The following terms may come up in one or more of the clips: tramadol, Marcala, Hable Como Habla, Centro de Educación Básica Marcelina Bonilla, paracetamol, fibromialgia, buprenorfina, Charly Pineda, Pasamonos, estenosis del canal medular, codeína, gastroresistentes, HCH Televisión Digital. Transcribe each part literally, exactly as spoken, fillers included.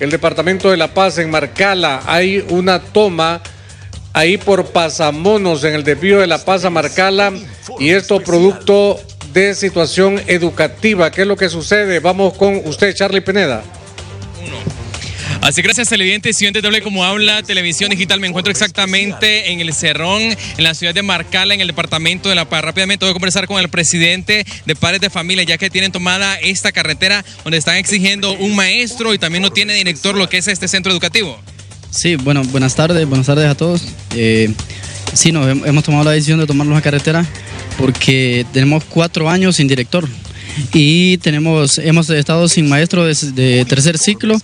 El departamento de La Paz, en Marcala, hay una toma ahí por Pasamonos, en el desvío de La Paz a Marcala, y esto producto de situación educativa. ¿Qué es lo que sucede? Vamos con usted, Charly Pineda. Así, gracias, televidentes. Si yo te como habla Televisión Digital, me encuentro exactamente en el Cerrón, en la ciudad de Marcala, en el departamento de La Paz. Rápidamente voy a conversar con el presidente de Padres de Familia, ya que tienen tomada esta carretera donde están exigiendo un maestro y también no tiene director lo que es este centro educativo. Sí, bueno, buenas tardes, buenas tardes a todos. Eh, sí, nos hemos tomado la decisión de tomarnos la carretera porque tenemos cuatro años sin director. Y tenemos, hemos estado sin maestro de tercer ciclo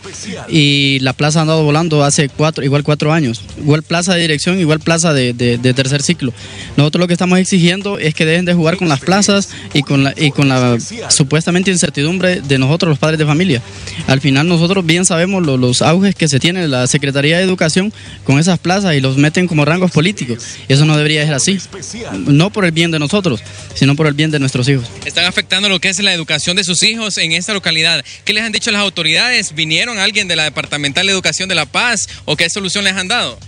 y la plaza ha andado volando hace cuatro, igual cuatro años. Igual plaza de dirección, igual plaza de, de, de tercer ciclo. Nosotros lo que estamos exigiendo es que dejen de jugar con las plazas y con la, y con la supuestamente incertidumbre de nosotros los padres de familia. Al final nosotros bien sabemos lo, los auges que se tiene la Secretaría de Educación con esas plazas y los meten como rangos políticos. Eso no debería ser así. No por el bien de nosotros, sino por el bien de nuestros hijos. Están afectando lo que es la educación de sus hijos en esta localidad. ¿Qué les han dicho las autoridades? ¿Vinieron alguien de la Departamental de Educación de La Paz o qué solución les han dado?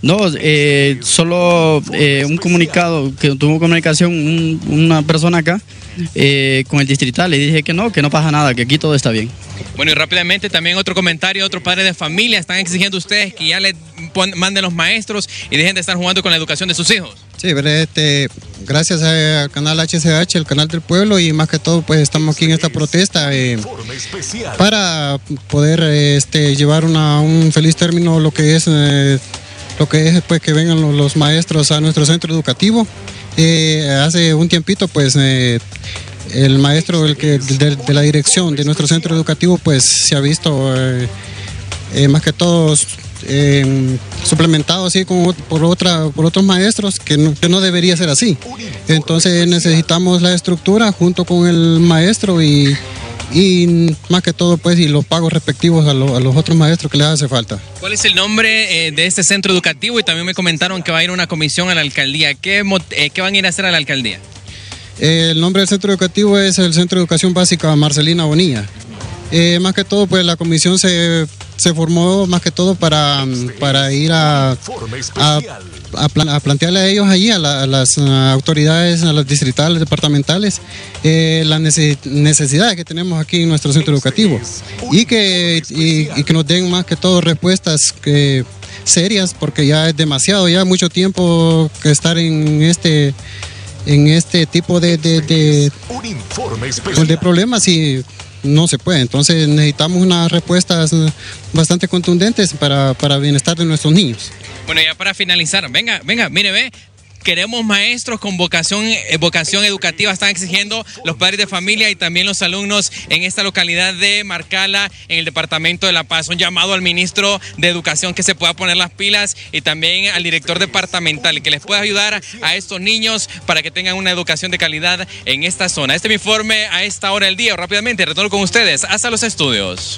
No, eh, solo eh, un comunicado, que tuvo comunicación un, una persona acá eh, con el distrital y dije que no, que no pasa nada, que aquí todo está bien. Bueno, y rápidamente también otro comentario, otro padre de familia, están exigiendo ustedes que ya les manden los maestros y dejen de estar jugando con la educación de sus hijos. Sí, pero este, gracias al canal H C H, el canal del pueblo, y más que todo pues estamos aquí en esta protesta eh, para poder este, llevar una, un feliz término lo que es... Eh, lo que es pues, que vengan los, los maestros a nuestro centro educativo. Eh, hace un tiempito pues eh, el maestro el que, de, de la dirección de nuestro centro educativo pues se ha visto eh, eh, más que todo eh, suplementado así con, por, otra, por otros maestros que no, que no debería ser así. Entonces necesitamos la estructura junto con el maestro y, y más que todo pues y los pagos respectivos a, lo, a los otros maestros que les hace falta. ¿Cuál es el nombre eh, de este centro educativo? Y también me comentaron que va a ir una comisión a la alcaldía. ¿Qué, eh, qué van a ir a hacer a la alcaldía? Eh, el nombre del centro educativo es el Centro de Educación Básica Marcelina Bonilla. Eh, más que todo pues la comisión se, se formó más que todo para, para ir a, a, a, plan, a plantearle a ellos allí, a, la, a las autoridades, a las distritales, departamentales, eh, las necesidades que tenemos aquí en nuestro centro educativo y que, y, y que nos den más que todo respuestas que, serias, porque ya es demasiado, ya mucho tiempo que estar en este... en este tipo de, de, de, de, de problemas y no se puede. Entonces necesitamos unas respuestas bastante contundentes para, para el bienestar de nuestros niños. Bueno, ya para finalizar, venga, venga, mire, ve, queremos maestros con vocación, eh, vocación educativa, están exigiendo los padres de familia y también los alumnos en esta localidad de Marcala, en el departamento de La Paz. Un llamado al ministro de Educación que se pueda poner las pilas y también al director departamental que les pueda ayudar a estos niños para que tengan una educación de calidad en esta zona. Este es mi informe a esta hora del día. Rápidamente retorno con ustedes hasta los estudios.